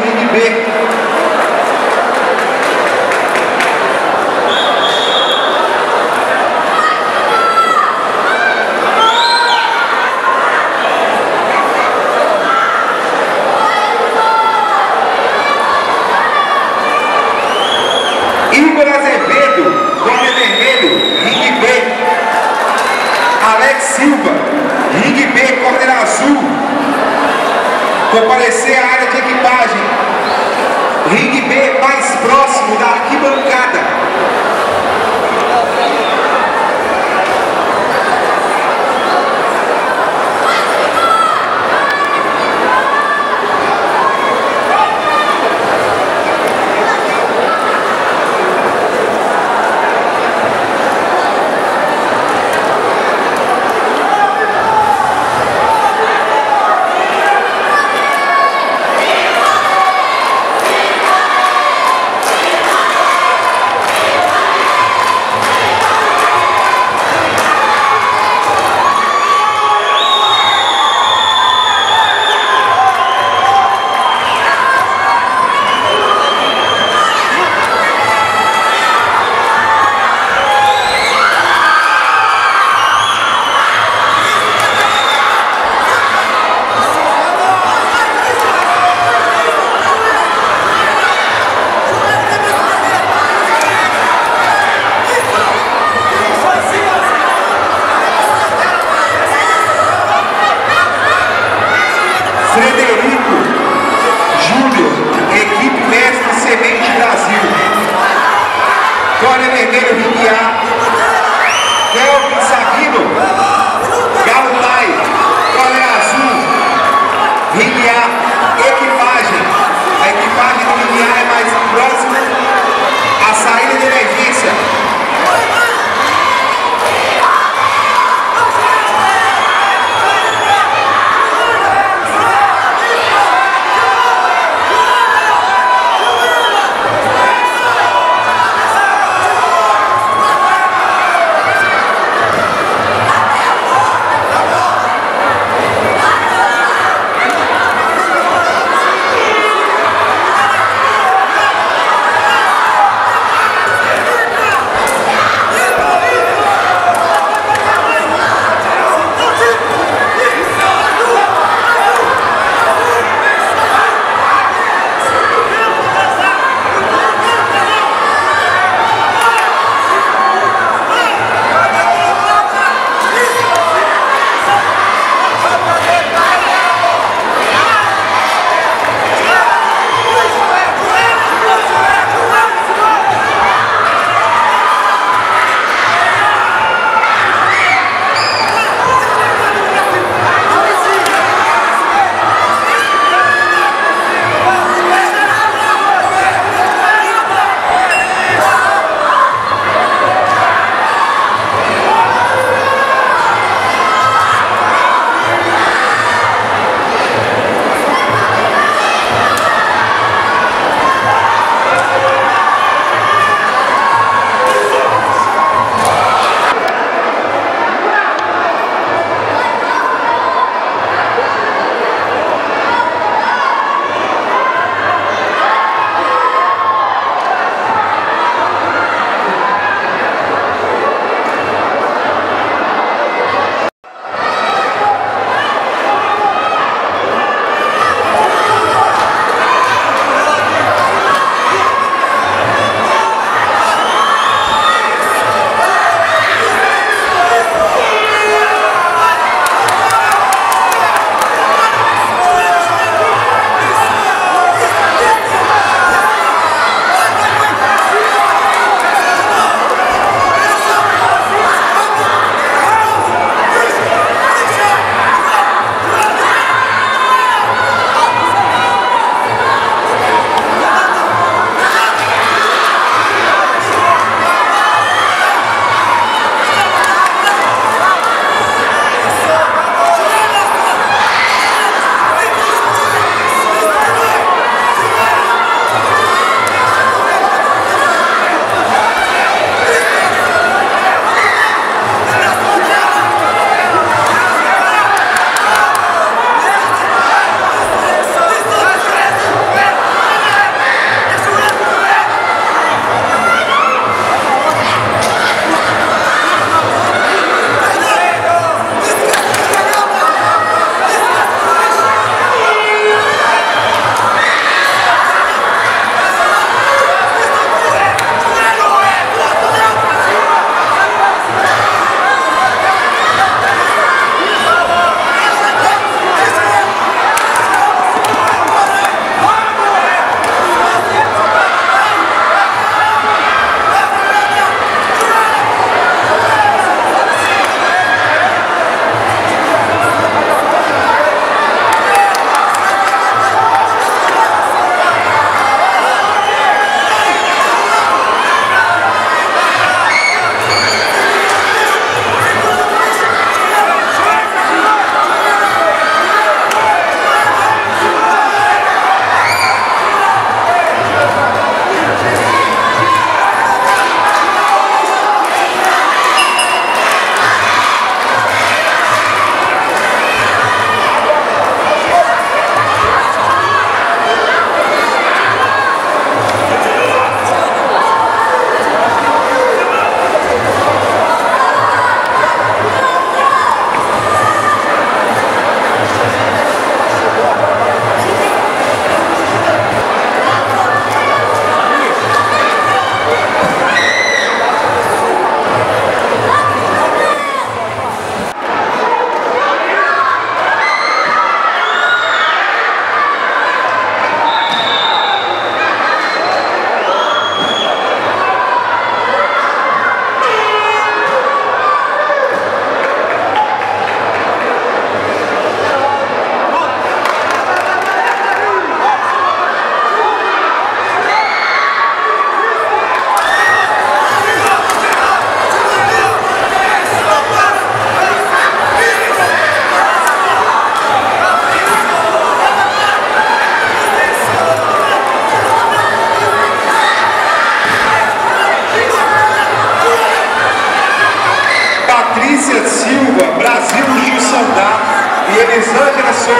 really big. Comparecer à área de equipagem. Ringue B mais próximo da arquibancada.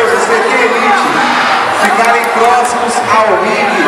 deuses requeridos ficarem próximos ao ringue.